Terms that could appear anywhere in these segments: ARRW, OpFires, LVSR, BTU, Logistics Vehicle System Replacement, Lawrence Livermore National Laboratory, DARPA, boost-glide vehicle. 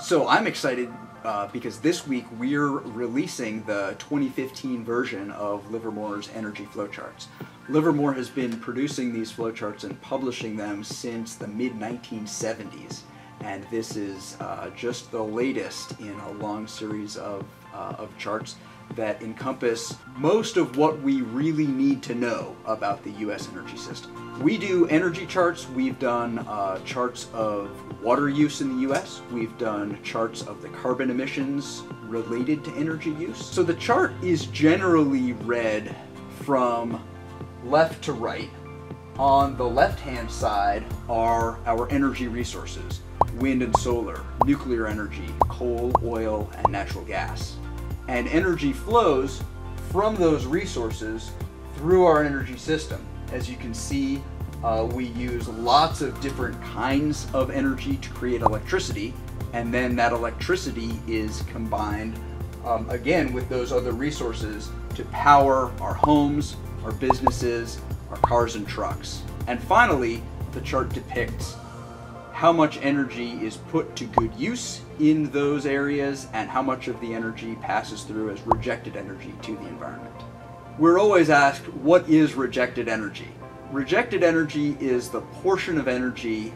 So I'm excited because this week we're releasing the 2015 version of Livermore's energy flowcharts. Livermore has been producing these flowcharts and publishing them since the mid-1970s, and this is just the latest in a long series of charts that encompass most of what we really need to know about the U.S. energy system. We do energy charts. We've done charts of water use in the U.S. We've done charts of the carbon emissions related to energy use. So the chart is generally read from left to right. On the left-hand side are our energy resources: wind and solar, nuclear energy, coal, oil, and natural gas. And energy flows from those resources through our energy system. As you can see, we use lots of different kinds of energy to create electricity, and then that electricity is combined again with those other resources to power our homes, our businesses, our cars and trucks. And finally, the chart depicts how much energy is put to good use in those areas and how much of the energy passes through as rejected energy to the environment. We're always asked, what is rejected energy? Rejected energy is the portion of energy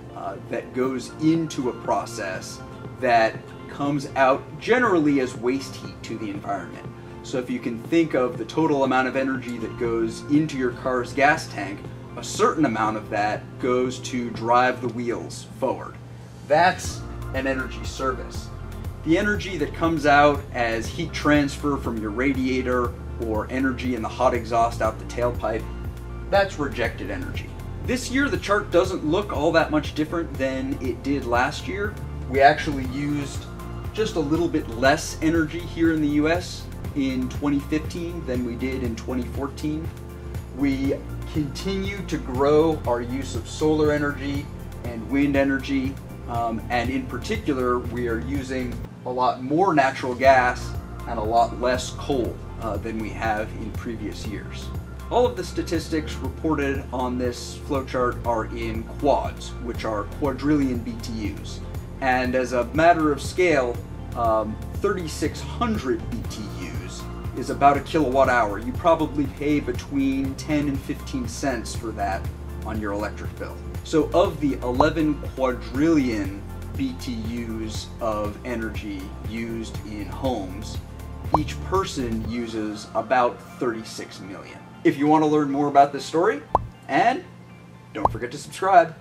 that goes into a process that comes out generally as waste heat to the environment. So if you can think of the total amount of energy that goes into your car's gas tank, a certain amount of that goes to drive the wheels forward. That's an energy service. The energy that comes out as heat transfer from your radiator or energy in the hot exhaust out the tailpipe, that's rejected energy. This year the chart doesn't look all that much different than it did last year. We actually used just a little bit less energy here in the US in 2015 than we did in 2014. We continue to grow our use of solar energy and wind energy, and in particular we are using a lot more natural gas and a lot less coal than we have in previous years. All of the statistics reported on this flowchart are in quads, which are quadrillion BTUs, and as a matter of scale, 3,600 BTUs is about a kilowatt hour. You probably pay between 10 and 15 cents for that on your electric bill. So of the 11 quadrillion BTUs of energy used in homes, each person uses about 36 million. If you want to learn more about this story, and don't forget to subscribe.